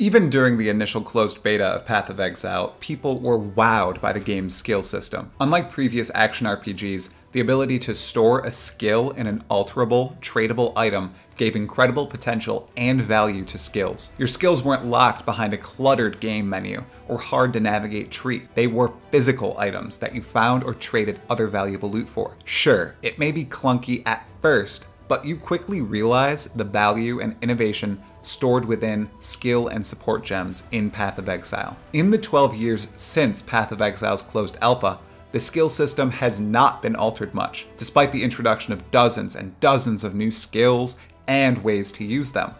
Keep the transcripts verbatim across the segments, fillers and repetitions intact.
Even during the initial closed beta of Path of Exile, people were wowed by the game's skill system. Unlike previous action R P Gs, the ability to store a skill in an alterable, tradable item gave incredible potential and value to skills. Your skills weren't locked behind a cluttered game menu or hard to navigate tree. They were physical items that you found or traded other valuable loot for. Sure, it may be clunky at first, but you quickly realize the value and innovation stored within skill and support gems in Path of Exile. In the twelve years since Path of Exile's closed alpha, the skill system has not been altered much, despite the introduction of dozens and dozens of new skills and ways to use them.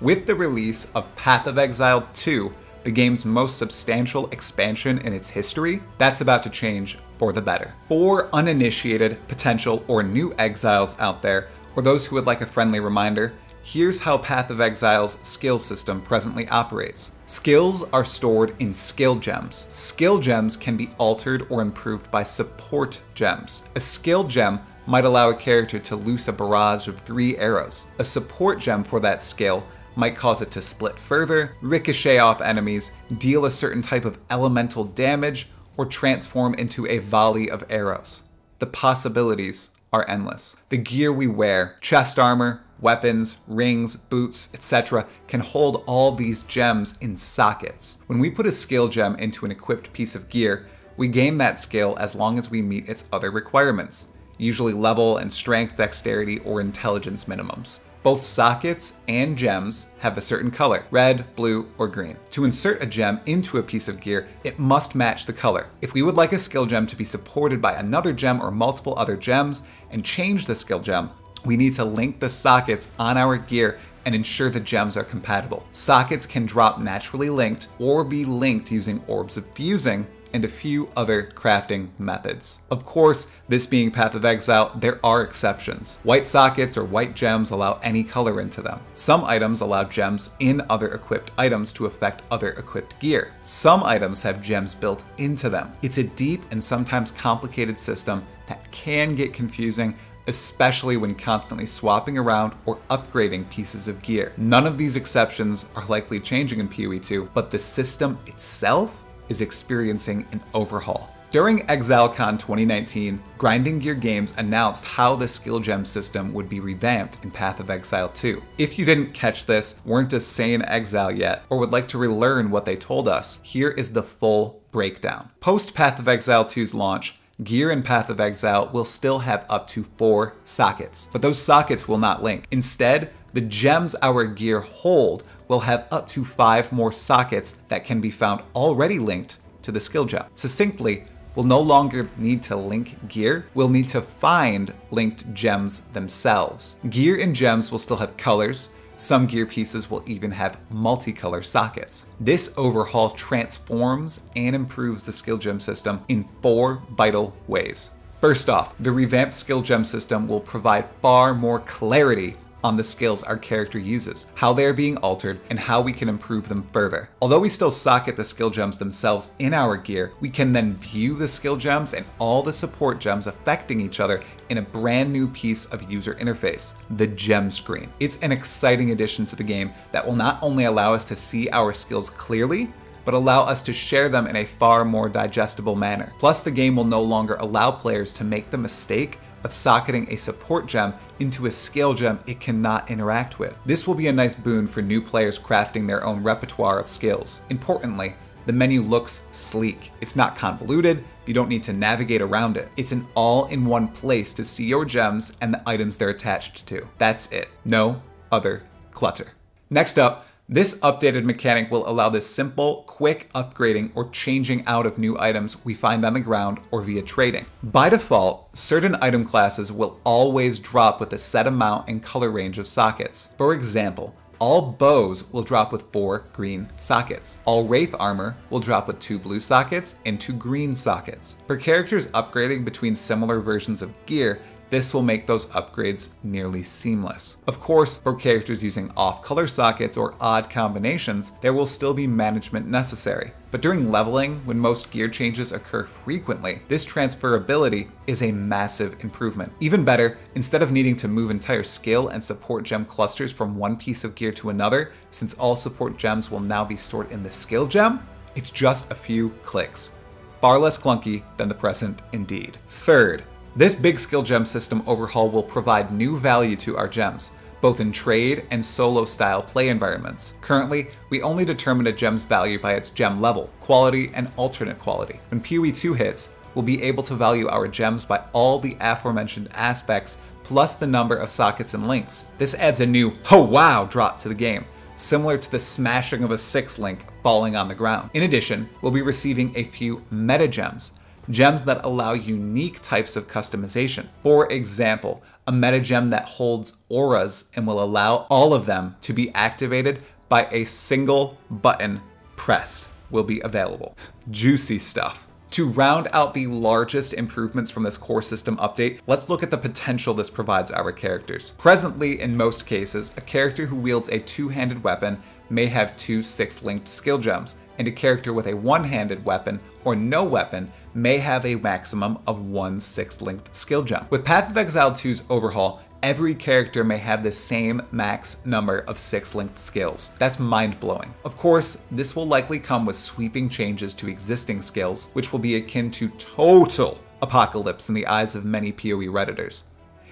With the release of Path of Exile two, the game's most substantial expansion in its history, that's about to change for the better. For uninitiated, potential, or new exiles out there, or those who would like a friendly reminder, here's how Path of Exile's skill system presently operates. Skills are stored in skill gems. Skill gems can be altered or improved by support gems. A skill gem might allow a character to loose a barrage of three arrows. A support gem for that skill might cause it to split further, ricochet off enemies, deal a certain type of elemental damage, or transform into a volley of arrows. The possibilities are endless. The gear we wear, chest armor, weapons, rings, boots, et cetera can hold all these gems in sockets. When we put a skill gem into an equipped piece of gear, we gain that skill as long as we meet its other requirements, usually level and strength, dexterity, or intelligence minimums. Both sockets and gems have a certain color, red, blue, or green. To insert a gem into a piece of gear, it must match the color. If we would like a skill gem to be supported by another gem or multiple other gems and change the skill gem, we need to link the sockets on our gear and ensure the gems are compatible. Sockets can drop naturally linked or be linked using orbs of fusing and a few other crafting methods. Of course, this being Path of Exile, there are exceptions. White sockets or white gems allow any color into them. Some items allow gems in other equipped items to affect other equipped gear. Some items have gems built into them. It's a deep and sometimes complicated system that can get confusing, especially when constantly swapping around or upgrading pieces of gear. None of these exceptions are likely changing in P O E two, but the system itself is experiencing an overhaul. During ExileCon twenty nineteen, Grinding Gear Games announced how the skill gem system would be revamped in Path of Exile two. If you didn't catch this, weren't a sane exile yet, or would like to relearn what they told us, here is the full breakdown. Post Path of Exile two's launch, gear in Path of Exile will still have up to four sockets, but those sockets will not link. Instead, the gems our gear hold will have up to five more sockets that can be found already linked to the skill gem. Succinctly, we'll no longer need to link gear, we'll need to find linked gems themselves. Gear and gems will still have colors, some gear pieces will even have multicolor sockets. This overhaul transforms and improves the skill gem system in four vital ways. First off, the revamped skill gem system will provide far more clarity on the skills our character uses, how they are being altered, and how we can improve them further. Although we still socket the skill gems themselves in our gear, we can then view the skill gems and all the support gems affecting each other in a brand new piece of user interface, the gem screen. It's an exciting addition to the game that will not only allow us to see our skills clearly, but allow us to share them in a far more digestible manner. Plus, the game will no longer allow players to make the mistake of socketing a support gem into a skill gem it cannot interact with. This will be a nice boon for new players crafting their own repertoire of skills. Importantly, the menu looks sleek. It's not convoluted, you don't need to navigate around it. It's an all-in-one place to see your gems and the items they're attached to. That's it. No other clutter. Next up, this updated mechanic will allow the simple, quick upgrading or changing out of new items we find on the ground or via trading. By default, certain item classes will always drop with a set amount and color range of sockets. For example, all bows will drop with four green sockets. All wraith armor will drop with two blue sockets and two green sockets. For characters upgrading between similar versions of gear, This will make those upgrades nearly seamless. Of course, for characters using off-color sockets or odd combinations, there will still be management necessary. But during leveling, when most gear changes occur frequently, this transferability is a massive improvement. Even better, instead of needing to move entire skill and support gem clusters from one piece of gear to another, since all support gems will now be stored in the skill gem, it's just a few clicks. Far less clunky than the present indeed. Third, this big skill gem system overhaul will provide new value to our gems, both in trade and solo style play environments. Currently, we only determine a gem's value by its gem level, quality, and alternate quality. When P O E two hits, we'll be able to value our gems by all the aforementioned aspects, plus the number of sockets and links. This adds a new, oh wow, drop to the game, similar to the smashing of a six link falling on the ground. In addition, we'll be receiving a few meta gems, gems that allow unique types of customization. For example, a meta gem that holds auras and will allow all of them to be activated by a single button pressed will be available. Juicy stuff. To round out the largest improvements from this core system update, let's look at the potential this provides our characters. Presently, in most cases, a character who wields a two-handed weapon may have two six-linked skill gems, and a character with a one-handed weapon or no weapon may have a maximum of one six-linked skill gem. With Path of Exile two's overhaul, every character may have the same max number of six-linked skills. That's mind-blowing. Of course, this will likely come with sweeping changes to existing skills, which will be akin to total apocalypse in the eyes of many P O E Redditors.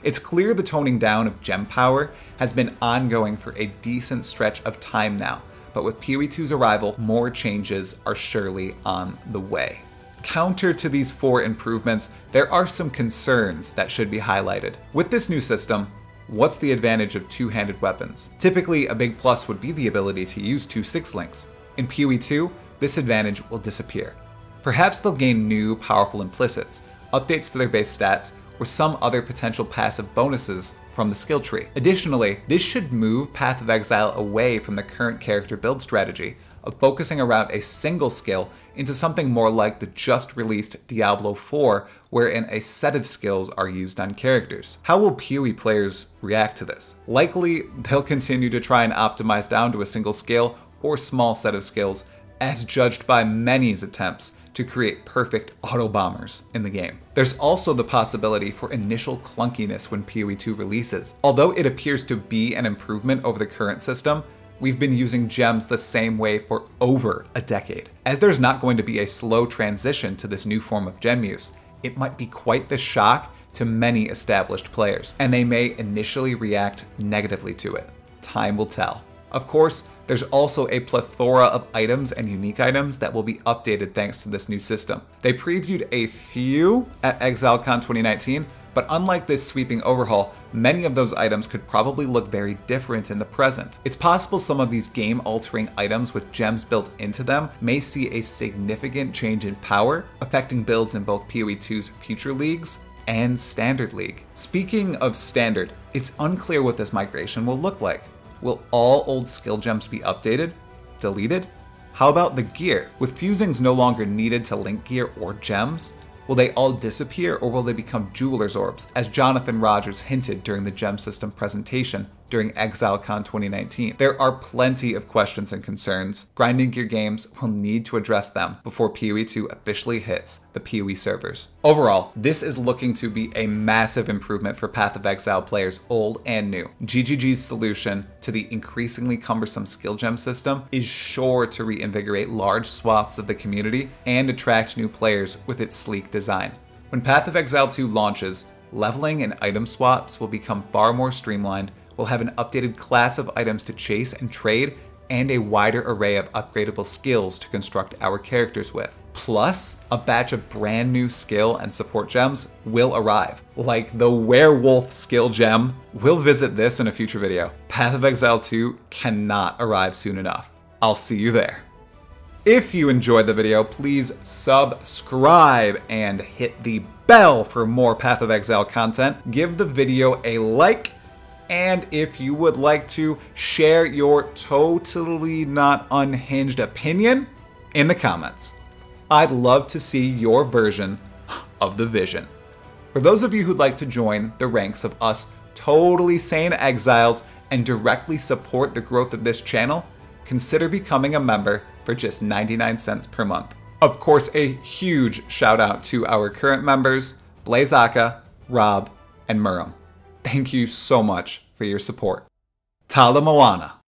It's clear the toning down of gem power has been ongoing for a decent stretch of time now, but with P O E two's arrival, more changes are surely on the way. Counter to these four improvements, there are some concerns that should be highlighted. With this new system, what's the advantage of two-handed weapons? Typically, a big plus would be the ability to use two six-links. In P O E two, this advantage will disappear. Perhaps they'll gain new, powerful implicits, updates to their base stats, or some other potential passive bonuses from the skill tree. Additionally, this should move Path of Exile away from the current character build strategy of focusing around a single skill into something more like the just-released Diablo four, wherein a set of skills are used on characters. How will P O E players react to this? Likely, they'll continue to try and optimize down to a single skill or small set of skills, as judged by many's attempts to create perfect auto-bombers in the game. There's also the possibility for initial clunkiness when P O E two releases. Although it appears to be an improvement over the current system, we've been using gems the same way for over a decade. As there's not going to be a slow transition to this new form of gem use, it might be quite the shock to many established players, and they may initially react negatively to it. Time will tell. Of course, there's also a plethora of items and unique items that will be updated thanks to this new system. They previewed a few at ExileCon twenty nineteen, but unlike this sweeping overhaul, many of those items could probably look very different in the present. It's possible some of these game-altering items with gems built into them may see a significant change in power, affecting builds in both P O E two's future leagues and Standard League. Speaking of Standard, it's unclear what this migration will look like. Will all old skill gems be updated? Deleted? How about the gear? With fusings no longer needed to link gear or gems, will they all disappear, or will they become jeweler's orbs, as Jonathan Rogers hinted during the gem system presentation during ExileCon twenty nineteen? There are plenty of questions and concerns. Grinding Gear Games will need to address them before P O E two officially hits the P O E servers. Overall, this is looking to be a massive improvement for Path of Exile players old and new. G G G's solution to the increasingly cumbersome skill gem system is sure to reinvigorate large swaths of the community and attract new players with its sleek design. When Path of Exile two launches, leveling and item swaps will become far more streamlined. We'll have an updated class of items to chase and trade, and a wider array of upgradable skills to construct our characters with. Plus, a batch of brand new skill and support gems will arrive. Like the werewolf skill gem. We'll visit this in a future video. Path of Exile two cannot arrive soon enough. I'll see you there. If you enjoyed the video, please subscribe and hit the bell for more Path of Exile content. Give the video a like. And if you would like to share your totally not unhinged opinion in the comments, I'd love to see your version of the vision. for those of you who'd like to join the ranks of us totally sane exiles and directly support the growth of this channel, consider becoming a member for just ninety-nine cents per month. Of course, a huge shout out to our current members, Blazaka, Rob, and Murum. Thank you so much for your support. Tala Moana.